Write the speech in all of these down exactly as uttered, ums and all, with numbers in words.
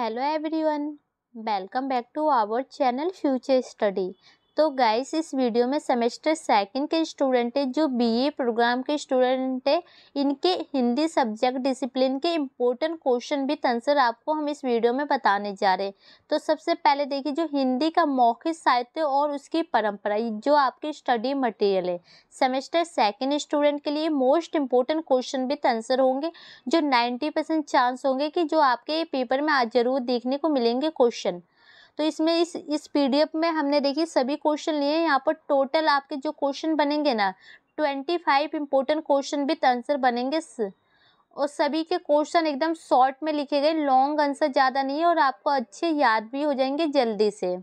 Hello everyone, welcome back to our channel future study. तो guys, इस video में semester second के student है, जो बीए प्रोग्राम के स्टूडेंट है, इनके हिंदी सब्जेक्ट डिसिप्लिन के इम्पोर्टेंट क्वेश्चन विद आंसर आपको हम इस वीडियो में बताने जा रहे हैं। तो सबसे पहले देखिए जो हिंदी का मौखिक साहित्य और उसकी परंपरा जो आपके स्टडी मटेरियल है, सेमेस्टर सेकेंड स्टूडेंट के लिए most important question with answer होंगे, जो नाइन्टी परसेंट चांस होंगे कि जो आपके पेपर में आज जरूर देखने को मिलेंगे क्वेश्चन। तो इसमें इस इस पीडीएफ में हमने देखिए सभी क्वेश्चन लिए हैं। यहाँ पर टोटल आपके जो क्वेश्चन बनेंगे ना पच्चीस इम्पोर्टेंट क्वेश्चन विद आंसर बनेंगे और सभी के क्वेश्चन एकदम शॉर्ट में लिखे गए, लॉन्ग आंसर ज़्यादा नहीं है और आपको अच्छे याद भी हो जाएंगे जल्दी से।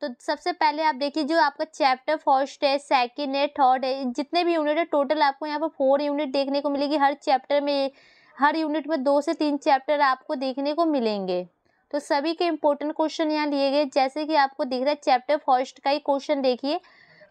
तो सबसे पहले आप देखिए जो आपका चैप्टर फर्स्ट है, सेकेंड है, थर्ड है, जितने भी यूनिट है टोटल आपको यहाँ पर फोर यूनिट देखने को मिलेगी। हर चैप्टर में हर यूनिट में दो से तीन चैप्टर आपको देखने को मिलेंगे। तो सभी के इम्पोर्टेंट क्वेश्चन यहाँ लिए गए। जैसे कि आपको दिख रहा है चैप्टर फर्स्ट का ही क्वेश्चन देखिए,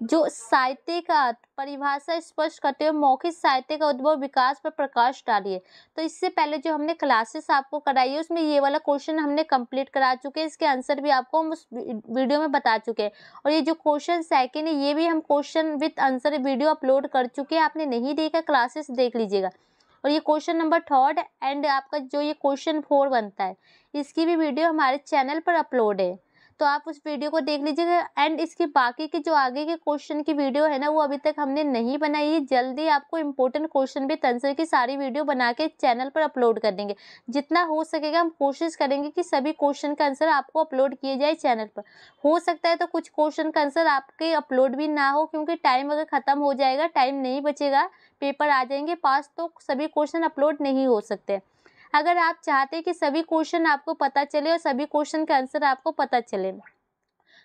जो साहित्य का परिभाषा स्पष्ट करते हुए मौखिक साहित्य का उद्भव विकास पर प्रकाश डालिए। तो इससे पहले जो हमने क्लासेस आपको कराई है उसमें ये वाला क्वेश्चन हमने कंप्लीट करा चुके हैं, इसके आंसर भी आपको हम उस वीडियो में बता चुके हैं। और ये जो क्वेश्चन सेकेंड है ये भी हम question with answer video upload कर चुके हैं, आपने नहीं देखा क्लासेस देख लीजिएगा। और ये क्वेश्चन नंबर थर्ड एंड आपका जो ये क्वेश्चन फोर बनता है इसकी भी वीडियो हमारे चैनल पर अपलोड है, तो आप उस वीडियो को देख लीजिएगा। एंड इसके बाकी के जो आगे के क्वेश्चन की वीडियो है ना वो अभी तक हमने नहीं बनाई है, जल्दी आपको इम्पोर्टेंट क्वेश्चन विद आंसर की सारी वीडियो बना के चैनल पर अपलोड कर देंगे। जितना हो सकेगा हम कोशिश करेंगे कि सभी क्वेश्चन का आंसर आपको अपलोड किए जाए चैनल पर। हो सकता है तो कुछ क्वेश्चन का आंसर आपके अपलोड भी ना हो, क्योंकि टाइम अगर ख़त्म हो जाएगा, टाइम नहीं बचेगा, पेपर आ जाएंगे पास, तो सभी क्वेश्चन अपलोड नहीं हो सकते। अगर आप चाहते हैं कि सभी क्वेश्चन आपको पता चले और सभी क्वेश्चन का आंसर आपको पता चले,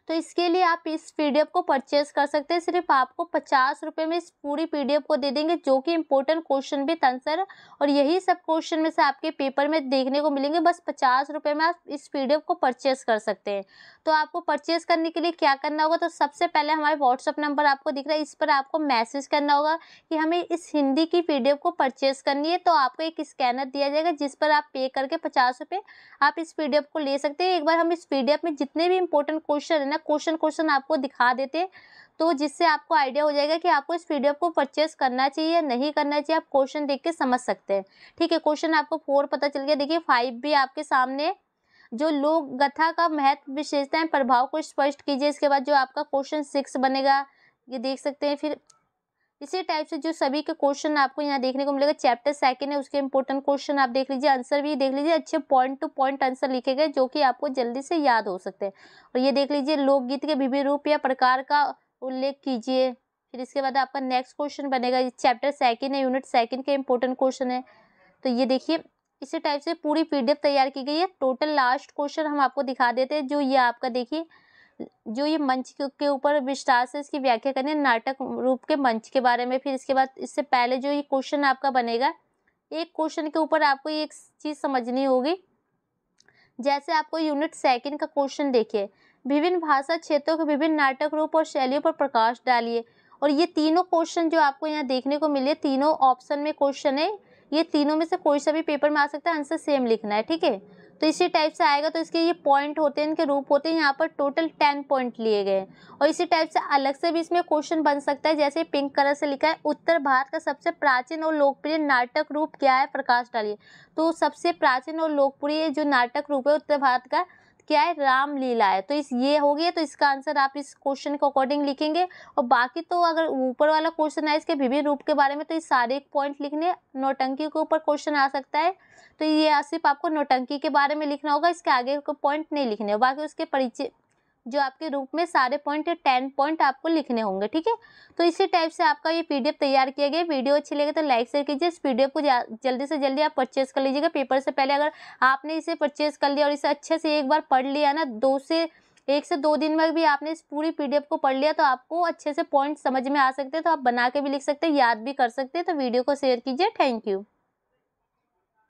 तो इसके लिए आप इस पीडीएफ को परचेज कर सकते हैं। सिर्फ आपको पचास रुपये में इस पूरी पीडीएफ को दे देंगे, जो कि इम्पोर्टेंट क्वेश्चन विद आंसर और यही सब क्वेश्चन में से आपके पेपर में देखने को मिलेंगे। बस पचास रुपये में आप इस पीडीएफ को परचेज कर सकते हैं। तो आपको परचेज करने के लिए क्या करना होगा, तो सबसे पहले हमारे व्हाट्सअप नंबर आपको दिख रहा है, इस पर आपको मैसेज करना होगा कि हमें इस हिंदी की पीडीएफ को परचेज करनी है। तो आपको एक स्कैनर दिया जाएगा जिस पर आप पे करके पचास रुपये आप इस पीडीएफ को ले सकते हैं। एक बार हम इस पीडीएफ में जितने भी इम्पोर्टेंट क्वेश्चन ना क्वेश्चन क्वेश्चन आपको दिखा देते, तो जिससे आपको आइडिया हो जाएगा कि आपको इस पीडीएफ को परचेस करना चाहिए या नहीं करना चाहिए। आप क्वेश्चन देख के समझ सकते हैं। ठीक है, क्वेश्चन आपको फोर पता चल गया, देखिए फाइव भी आपके सामने, जो लोक गथा का महत्व विशेषताएं प्रभाव को स्पष्ट कीजिए। इसके बाद जो आपका क्वेश्चन सिक्स बनेगा ये देख सकते हैं। फिर इसी टाइप से जो सभी के क्वेश्चन आपको यहाँ देखने को मिलेगा। चैप्टर सेकंड है उसके इम्पोर्टेंट क्वेश्चन आप देख लीजिए, आंसर भी देख लीजिए, अच्छे पॉइंट टू पॉइंट आंसर लिखे गए जो कि आपको जल्दी से याद हो सकते हैं। और ये देख लीजिए लोकगीत के विभिन्न रूप या प्रकार का उल्लेख कीजिए। फिर इसके बाद आपका नेक्स्ट क्वेश्चन बनेगा, ये चैप्टर सेकेंड है, यूनिट सेकेंड के इम्पोर्टेंट क्वेश्चन है। तो ये देखिए इसी टाइप से पूरी पीडीएफ तैयार की गई है। टोटल लास्ट क्वेश्चन हम आपको दिखा देते हैं, जो ये आपका देखिए जो ये मंच के ऊपर विस्तार से इसकी व्याख्या करनी है, नाटक रूप के मंच के बारे में। फिर इसके बाद इससे पहले जो ये क्वेश्चन आपका बनेगा, एक क्वेश्चन के ऊपर आपको ये एक चीज़ समझनी होगी। जैसे आपको यूनिट सेकंड का क्वेश्चन देखिए, विभिन्न भाषा क्षेत्रों के विभिन्न नाटक रूप और शैलियों पर प्रकाश डालिए। और ये तीनों क्वेश्चन जो आपको यहाँ देखने को मिले, तीनों ऑप्शन में क्वेश्चन है, ये तीनों में से कोई सा भी पेपर में आ सकता है, आंसर सेम लिखना है। ठीक है, तो इसी टाइप से आएगा। तो इसके ये पॉइंट होते हैं, इनके रूप होते हैं, यहाँ पर टोटल टेन पॉइंट लिए गए। और इसी टाइप से अलग से भी इसमें क्वेश्चन बन सकता है। जैसे पिंक कलर से लिखा है, उत्तर भारत का सबसे प्राचीन और लोकप्रिय नाटक रूप क्या है, प्रकाश डालिए। तो सबसे प्राचीन और लोकप्रिय जो नाटक रूप है उत्तर भारत का क्या है, रामलीला है। तो इस ये हो गया, तो इसका आंसर आप इस क्वेश्चन के अकॉर्डिंग लिखेंगे। और बाकी तो अगर ऊपर वाला क्वेश्चन है इसके विभिन्न रूप के बारे में, तो इस सारे एक पॉइंट लिखने, नौटंकी के ऊपर क्वेश्चन आ सकता है, तो ये सिर्फ आपको नौटंकी के बारे में लिखना होगा, इसके आगे को पॉइंट नहीं लिखने। बाकी उसके परिचय जो आपके रूप में सारे पॉइंट है, टेन पॉइंट आपको लिखने होंगे। ठीक है, तो इसी टाइप से आपका ये पीडीएफ तैयार किया गया। वीडियो अच्छी लगे तो लाइक शेयर कीजिए। इस पीडीएफ को जल्दी से जल्दी आप परचेज कर लीजिएगा पेपर से पहले। अगर आपने इसे परचेज कर लिया और इसे अच्छे से एक बार पढ़ लिया ना, दो से एक से दो दिन में भी आपने इस पूरी पीडीएफ को पढ़ लिया, तो आपको अच्छे से पॉइंट समझ में आ सकते हैं। तो आप बना के भी लिख सकते हैं, याद भी कर सकते हैं। तो वीडियो को शेयर कीजिए। Thank you.